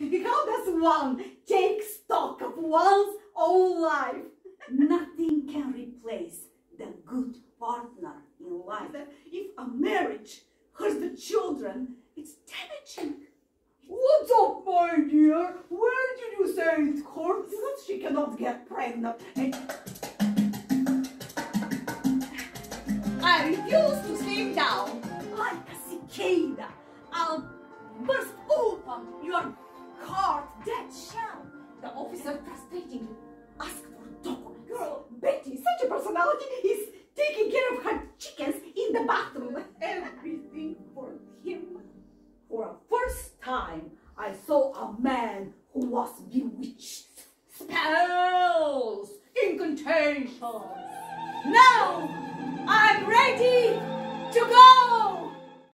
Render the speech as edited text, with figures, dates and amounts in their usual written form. How does one take stock of one's own life? Nothing can replace the good partner in life. If a marriage hurts the children, it's damaging. What's up, my dear? Where did you say it hurts? That she cannot get pregnant. I refuse to sleep down. Like a cicada, I'll burst open your heart-dead shell. The officer frustratingly asked for documents. Girl, Betty, such a personality, is taking care of her chickens in the bathroom. Everything for him. For a first time, I saw a man who was bewitched. Spells, incantations. Now, I'm ready to go!